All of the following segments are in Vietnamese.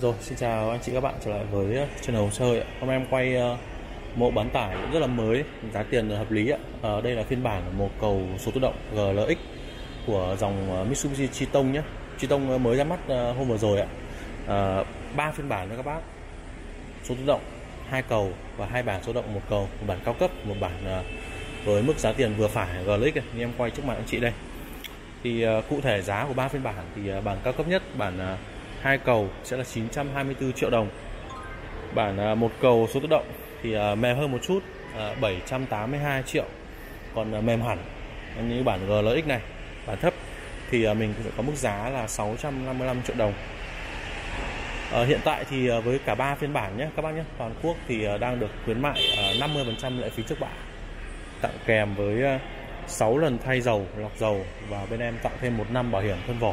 Rồi, xin chào anh chị các bạn trở lại với channel Hồ Sơ. Hôm nay em quay mẫu bán tải rất là mới, giá tiền hợp lý. Đây là phiên bản một cầu số tự động GLX của dòng Mitsubishi Triton nhé. Triton mới ra mắt hôm vừa rồi ạ. 3 phiên bản cho các bác. Số tự động 2 cầu và 2 bản số động 1 cầu, một bản cao cấp, một bản với mức giá tiền vừa phải GLX này. Em quay trước mặt anh chị đây. Thì cụ thể giá của 3 phiên bản thì bản cao cấp nhất, bản 2 cầu sẽ là 924 triệu đồng. Bản 1 cầu số tự động thì mềm hơn một chút, 782 triệu. Còn mềm hẳn như bản GLX này, bản thấp thì mình sẽ có mức giá là 655 triệu đồng. Hiện tại thì với cả 3 phiên bản nhé các bác nhé, toàn quốc thì đang được khuyến mại 50% lệ phí trước bạ, tặng kèm với 6 lần thay dầu, lọc dầu, và bên em tặng thêm 1 năm bảo hiểm thân vỏ,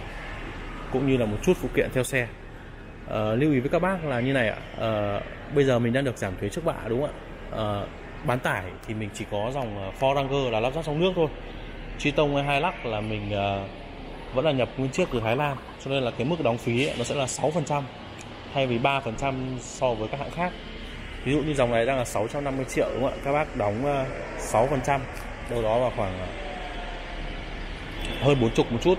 cũng như là một chút phụ kiện theo xe. Lưu ý với các bác là như này ạ. Bây giờ mình đang được giảm thuế trước bạ đúng không ạ? Bán tải thì mình chỉ có dòng Ford Ranger là lắp ráp trong nước thôi. Triton hay Hilux là mình vẫn là nhập nguyên chiếc từ Thái Lan, cho nên là cái mức đóng phí ấy, nó sẽ là 6% thay vì 3% so với các hãng khác. Ví dụ như dòng này đang là 650 triệu đúng không ạ? Các bác đóng 6% đâu đó vào khoảng hơn 40 một chút,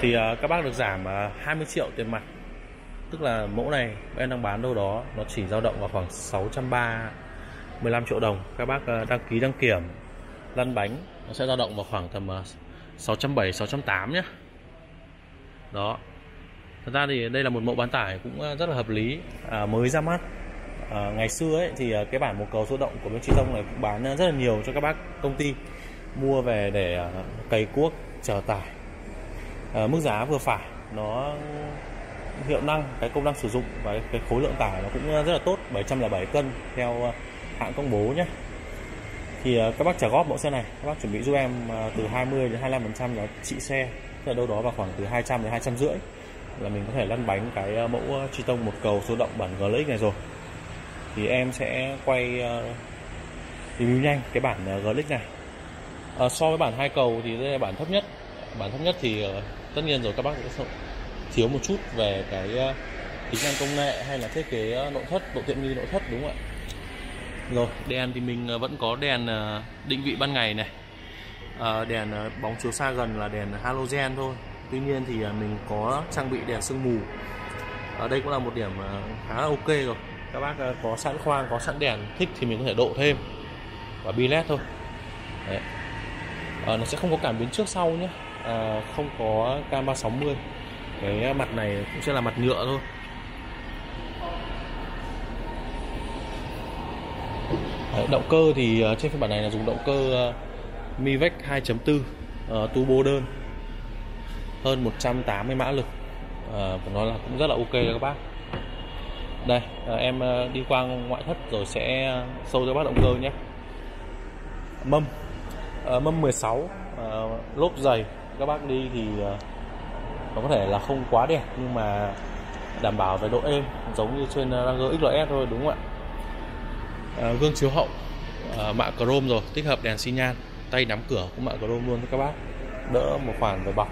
thì các bác được giảm 20 triệu tiền mặt. Tức là mẫu này em đang bán đâu đó nó chỉ dao động vào khoảng 635 triệu đồng. Các bác đăng ký đăng kiểm, lăn bánh nó sẽ dao động vào khoảng tầm 670, 680 nhé. Đó, thật ra thì đây là một mẫu bán tải cũng rất là hợp lý, mới ra mắt. Ngày xưa ấy, thì cái bản một cầu số động của bên Triton này cũng bán rất là nhiều cho các bác công ty mua về để cày cuốc, chở tải. Mức giá vừa phải, nó hiệu năng, cái công năng sử dụng và cái khối lượng tải nó cũng rất là tốt, 707 cân theo hãng công bố nhé. Thì các bác trả góp mẫu xe này, các bác chuẩn bị giúp em từ 20 đến 25% giá trị xe, tức là đâu đó vào khoảng từ 200 đến 250 là mình có thể lăn bánh cái mẫu Triton một cầu số động bản GLX này rồi. Thì em sẽ quay review nhanh cái bản GLX này. So với bản 2 cầu thì đây là bản thấp nhất. Bản thấp nhất thì tất nhiên rồi các bác sẽ thiếu một chút về cái tính năng công nghệ hay là thiết kế nội thất, độ tiện nghi nội thất đúng không ạ? Rồi, đèn thì mình vẫn có đèn định vị ban ngày này, đèn bóng chiếu xa gần là đèn halogen thôi. Tuy nhiên thì mình có trang bị đèn sương mù. Ở đây cũng là một điểm khá là ok rồi. Các bác có sẵn khoang, có sẵn đèn, thích thì mình có thể độ thêm và bi led thôi. Đấy. Nó sẽ không có cảm biến trước sau nhé. Không có cam 360. Cái mặt này cũng sẽ là mặt nhựa thôi. Đấy, động cơ thì trên phiên bản này là dùng động cơ Mivec 2.4 turbo đơn, hơn 180 mã lực. Và nó là cũng rất là ok cho các bác. Đây, em đi qua ngoại thất rồi sẽ sâu cho bác động cơ nhé. Mâm, mâm 16, lốp dày. Các bác đi thì nó có thể là không quá đẹp nhưng mà đảm bảo về độ êm, giống như trên Ranger GLX thôi đúng không ạ? Gương chiếu hậu mạ chrome rồi, tích hợp đèn xi nhan, tay nắm cửa cũng mạ chrome luôn các bác, đỡ một khoản về bọc,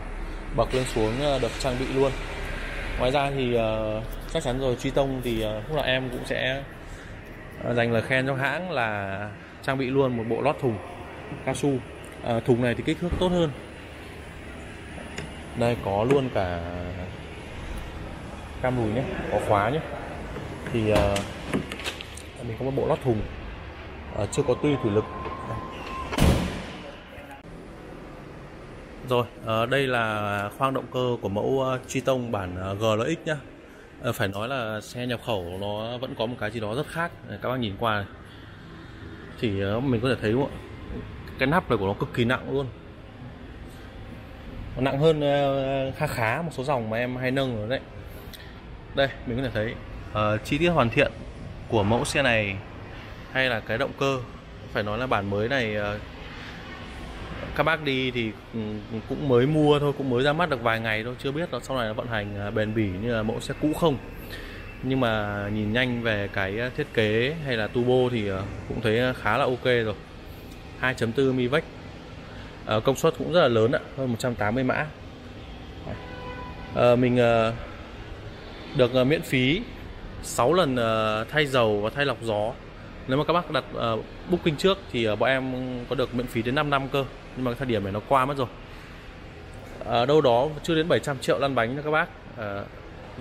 bọc lên xuống được trang bị luôn. Ngoài ra thì chắc chắn rồi, Triton thì lúc nào em cũng sẽ dành lời khen cho hãng là trang bị luôn một bộ lót thùng cao su. Thùng này thì kích thước tốt hơn. Đây có luôn cả cam lùi nhé, có khóa nhé. Thì mình có một bộ lót thùng, chưa có tuy thủy lực. Rồi, đây là khoang động cơ của mẫu Triton bản GLX nhá. Phải nói là xe nhập khẩu nó vẫn có một cái gì đó rất khác. Các bác nhìn qua này thì mình có thể thấy không ạ? Cái nắp này của nó cực kỳ nặng luôn. Nó nặng hơn khá một số dòng mà em hay nâng rồi đấy. Đây, mình có thể thấy chi tiết hoàn thiện của mẫu xe này hay là cái động cơ. Phải nói là bản mới này các bác đi thì cũng mới mua thôi, cũng mới ra mắt được vài ngày thôi, chưa biết nó sau này nó vận hành bền bỉ như là mẫu xe cũ không. Nhưng mà nhìn nhanh về cái thiết kế hay là turbo thì cũng thấy khá là ok rồi. 2.4 Mivec, công suất cũng rất là lớn ạ, hơn 180 mã. Mình được miễn phí 6 lần thay dầu và thay lọc gió. Nếu mà các bác đặt booking trước thì bọn em có được miễn phí đến 5 năm cơ. Nhưng mà cái thời điểm này nó qua mất rồi. Đâu đó chưa đến 700 triệu lăn bánh nữa các bác.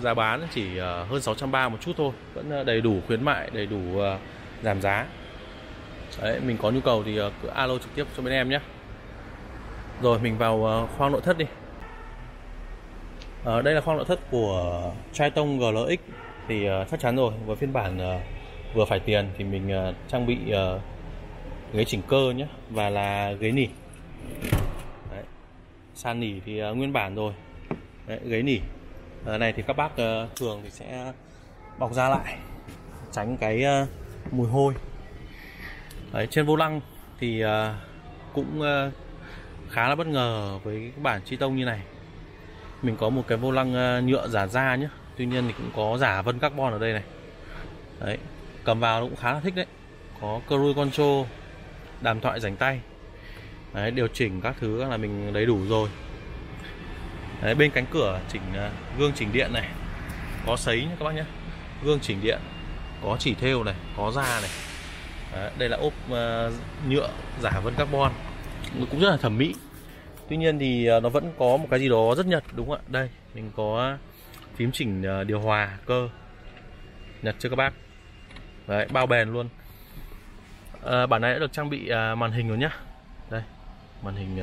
Giá bán chỉ hơn 630 một chút thôi. Vẫn đầy đủ khuyến mại, đầy đủ giảm giá. Đấy, mình có nhu cầu thì cứ alo trực tiếp cho bên em nhé. Rồi mình vào khoang nội thất đi. Đây là khoang nội thất của Triton GLX. Thì chắc chắn rồi, với phiên bản vừa phải tiền thì mình trang bị ghế chỉnh cơ nhé, và là ghế nỉ. Đấy, sàn nỉ thì nguyên bản rồi. Đấy, ghế nỉ này thì các bác thường thì sẽ bọc da lại, tránh cái mùi hôi. Đấy, trên vô lăng thì cũng khá là bất ngờ với cái bản Triton như này. Mình có một cái vô lăng nhựa giả da nhé, tuy nhiên thì cũng có giả vân carbon ở đây này. Đấy, cầm vào cũng khá là thích đấy. Có cruise control, đàm thoại rảnh tay. Đấy, điều chỉnh các thứ là mình đầy đủ rồi. Đấy, bên cánh cửa chỉnh gương chỉnh điện này. Có sấy nhé các bác nhé. Gương chỉnh điện, có chỉ thêu này, có da này. Đấy, đây là ốp nhựa giả vân carbon. Cũng rất là thẩm mỹ. Tuy nhiên thì nó vẫn có một cái gì đó rất Nhật, đúng không ạ? Đây, mình có phím chỉnh điều hòa cơ Nhật chưa các bác. Đấy, bao bền luôn. Bản này đã được trang bị màn hình rồi nhá. Đây, màn hình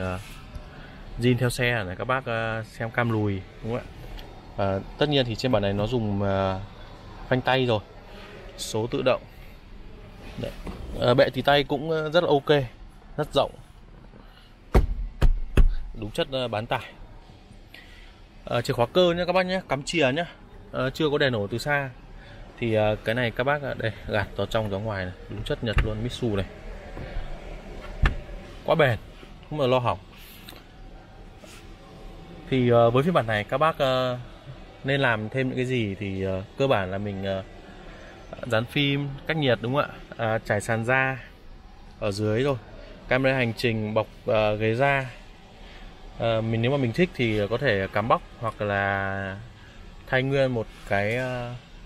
zin theo xe này các bác xem cam lùi, đúng không ạ? Tất nhiên thì trên bản này nó dùng phanh tay rồi, số tự động. Đấy. Bệ tì tay cũng rất là ok, rất rộng, đúng chất bán tải. Chìa khóa cơ nhé các bác nhé, cắm chìa nhé. Chưa có đèn nổ từ xa. Thì cái này các bác đây gạt vào trong ra ngoài này, đúng chất Nhật luôn, Mitsubishi này. Quá bền, không mà lo hỏng. Thì với phiên bản này các bác nên làm thêm những cái gì thì cơ bản là mình dán phim cách nhiệt, đúng không ạ? Trải sàn da ở dưới rồi, camera hành trình, bọc ghế da. Mình nếu mà mình thích thì có thể cắm bóc hoặc là thay nguyên một cái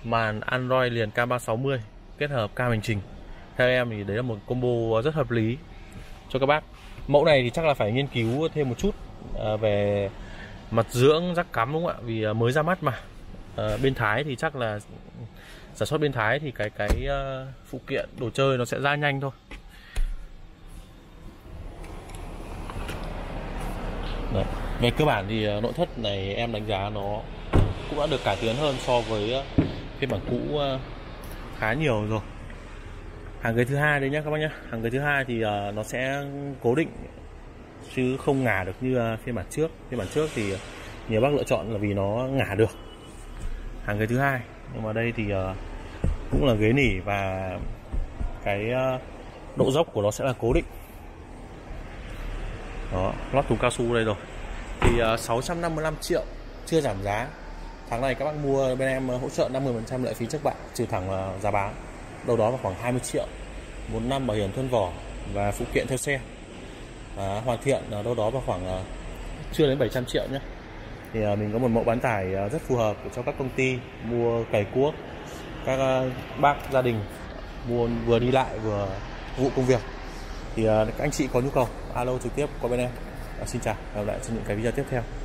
màn Android liền cam 360 kết hợp cam hành trình. Theo em thì đấy là một combo rất hợp lý cho các bác. Mẫu này thì chắc là phải nghiên cứu thêm một chút về mặt dưỡng, rắc cắm, đúng không ạ? Vì mới ra mắt mà. Bên Thái thì chắc là sản xuất bên Thái thì cái phụ kiện đồ chơi nó sẽ ra nhanh thôi. Đấy. Về cơ bản thì nội thất này em đánh giá nó cũng đã được cải tiến hơn so với phiên bản cũ khá nhiều rồi. Hàng ghế thứ hai đấy nhé các bác nhé. Hàng ghế thứ hai thì nó sẽ cố định chứ không ngả được như phiên bản trước. Phiên bản trước thì nhiều bác lựa chọn là vì nó ngả được. Hàng ghế thứ hai, nhưng mà đây thì cũng là ghế nỉ và cái độ dốc của nó sẽ là cố định. Đó, lót thùng cao su đây rồi. Thì 655 triệu chưa giảm giá. Tháng này các bác mua bên em hỗ trợ 50% lệ phí trước bạ, trừ thẳng giá bán. Đâu đó vào khoảng 20 triệu. 1 năm bảo hiểm thân vỏ và phụ kiện theo xe. Hoàn thiện đâu đó vào khoảng chưa đến 700 triệu nhé. Thì mình có một mẫu bán tải rất phù hợp cho các công ty mua cày cuốc, các bác gia đình mua vừa đi lại vừa vụ công việc. Thì các anh chị có nhu cầu alo trực tiếp qua bên em. Xin chào và hẹn gặp lại trong những cái video tiếp theo.